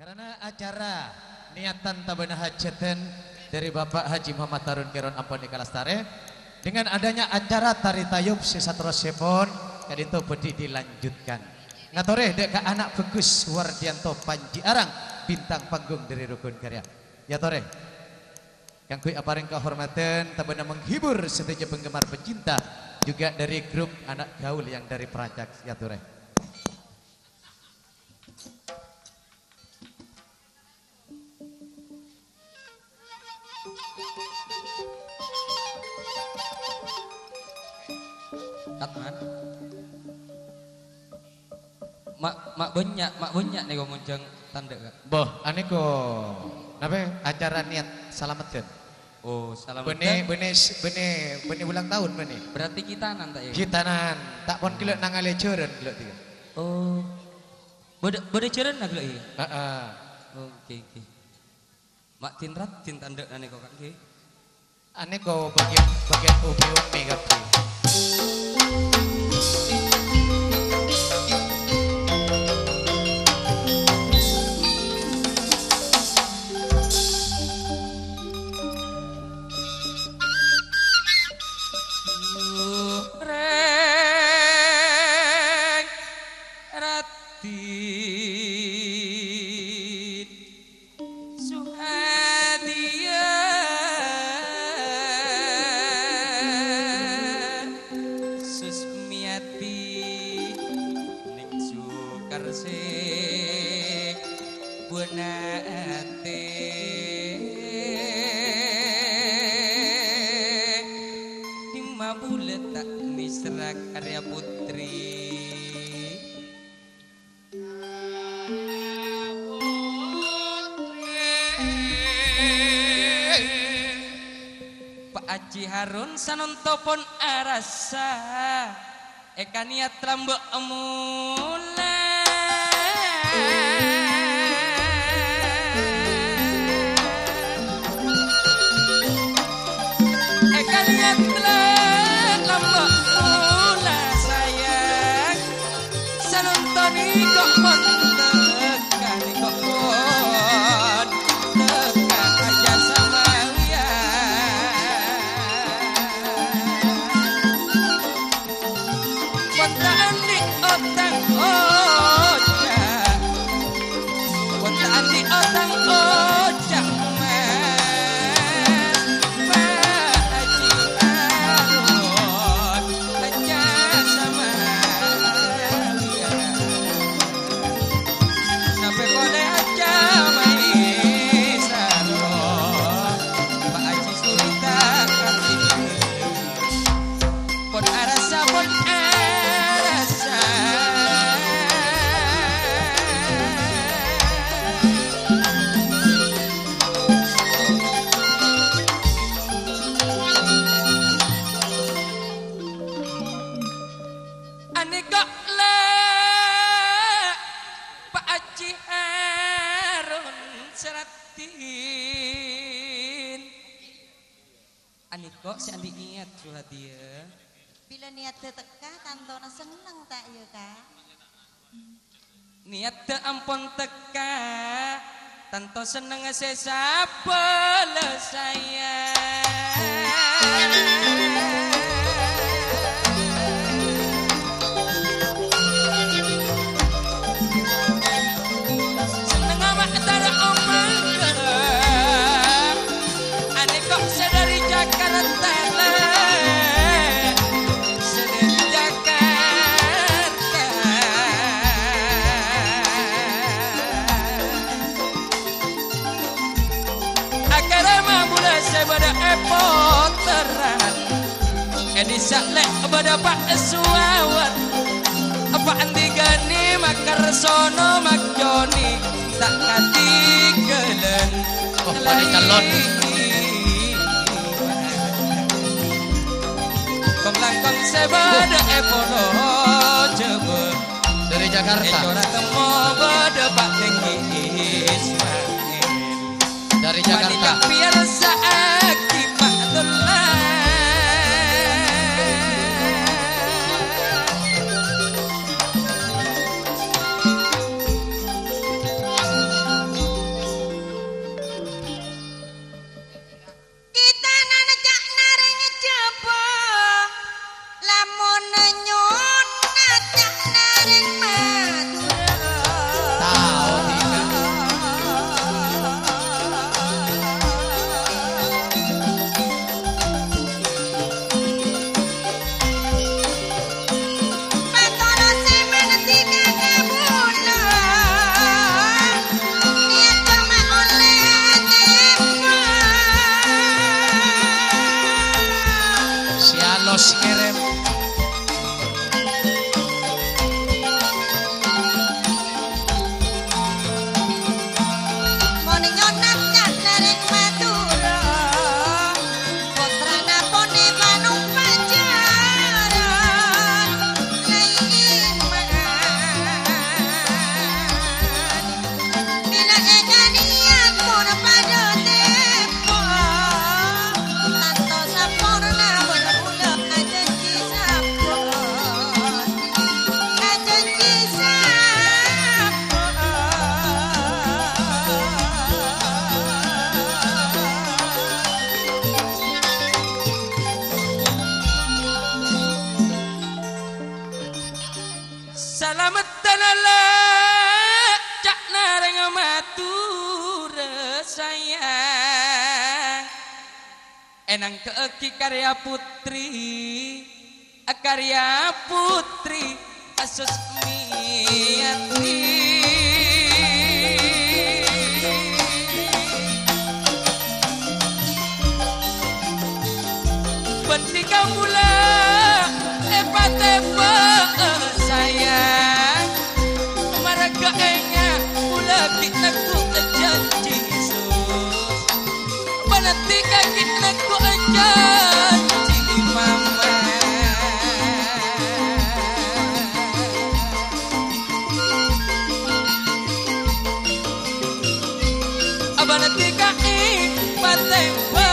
Karena acara niatan tabana hajatan dari Bapak Haji Muhammad Tarun Keron ampun dikalastare dengan adanya acara tari tayub sisatrosipun kaditu budi dilanjutkan. Ngatureh dek ka anak bagus Wardiyanto Panji Arang bintang panggung dari Rukun Karya. Ya toreh. Kang kui apareng kehormatan tabana menghibur sedaya penggemar pecinta juga dari grup anak gaul yang dari Prajak. Ya toreh. Tatman, mak bunyak nih kau muncang tanda kak. Boh, ane kau, nape acara niat salamatan. Oh, salamatan. Bene ulang tahun bene. Berarti kita nanti ya. Kita nanti tak pon kilo nangale curan kilo tiga. Oh, bode curan nak kilo ini. Okey. Mak tin tanda ane kau kak. Ane kau bagian ubi mega tu. Karya putri Pak Aji Harun sanontopon arasa Eka niat lambek mulai Kok si Andi niat Suhadiyah? Bila niat teka tantona seneng tak ya kak? Niat te ampun teka tanto seneng sesapele sayang. Edisak lek berdapat suawan apa Andi gani mak Arsono mak Johnny tak hati gelen oh pada calon komlangkong sebeda epono jebe dari Jakarta ora temo berdapat tinggi dari Jakarta biar saaki pak dolan atur sayang enang ke Eki karya putri Susmiyati. Bentika mula epa-tepa sayang mereka enggak mula kita ku janji Yesus. Bentika kita ku janji mama. Bentika epa-tepa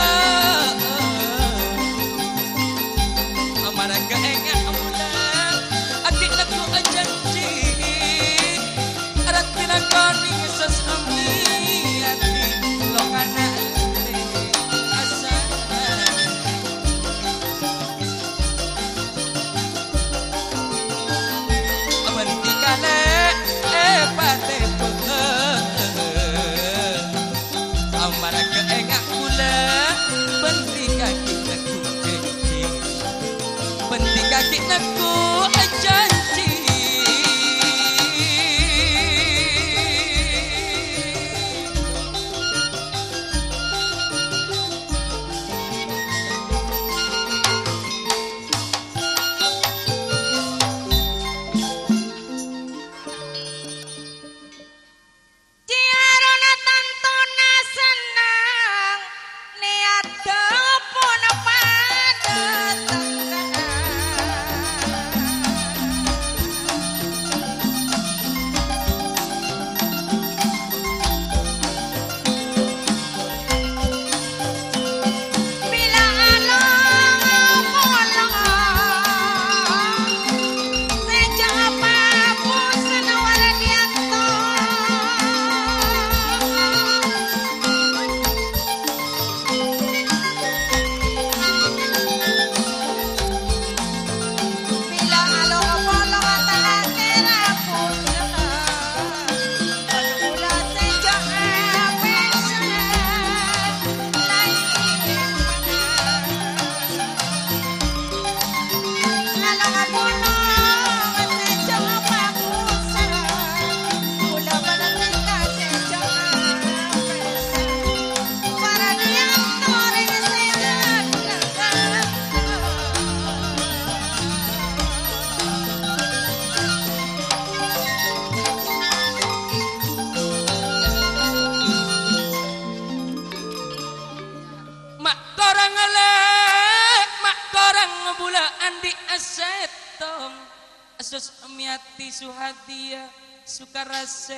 Susmiyati Suhadiyah Sukarase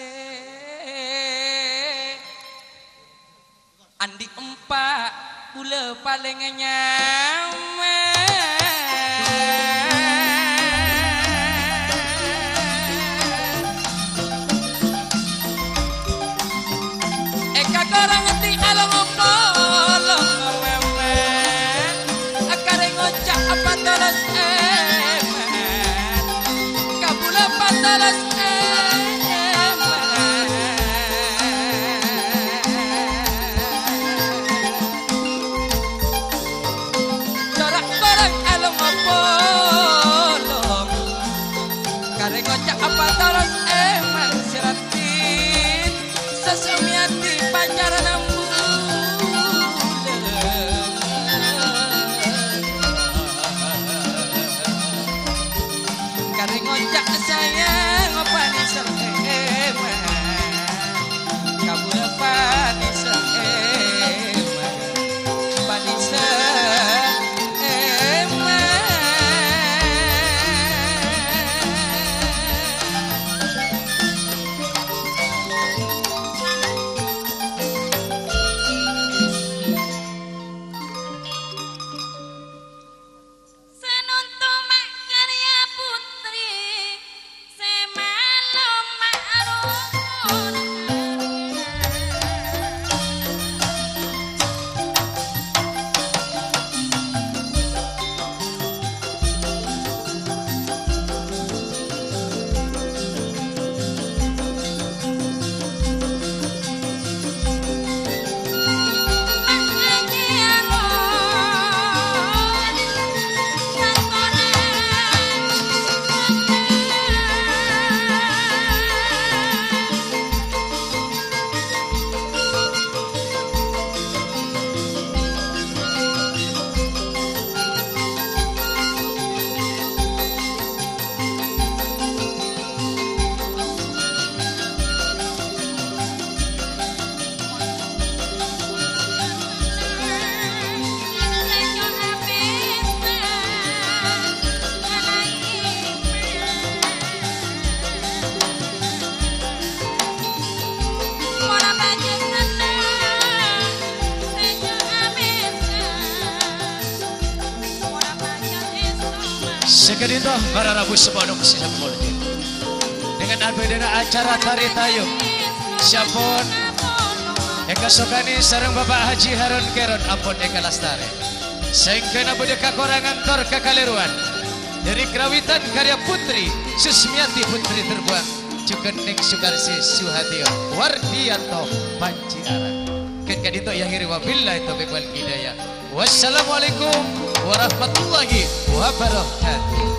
Andi empat pula paling nyaman Eka korang ngerti alam polong memen Akari ngocak apa terus let Sekadintoh para Rabu sepanjang sidang politik dengan abedena acara tari tayung siapun Eka Sokani sareng Bapak Haji Harun Keron ampun Eka Lastari sengkena beda kakorangan tor kakaliruan dari kerawitan karya putri Susmiyati putri terbuang Cukenik Sukarsi Suhadiyah Wardiyanto Panji Arang kadintoh ya hiri wabillahi taufiq wal hidayah. Wassalamualaikum warahmatullahi wabarakatuh.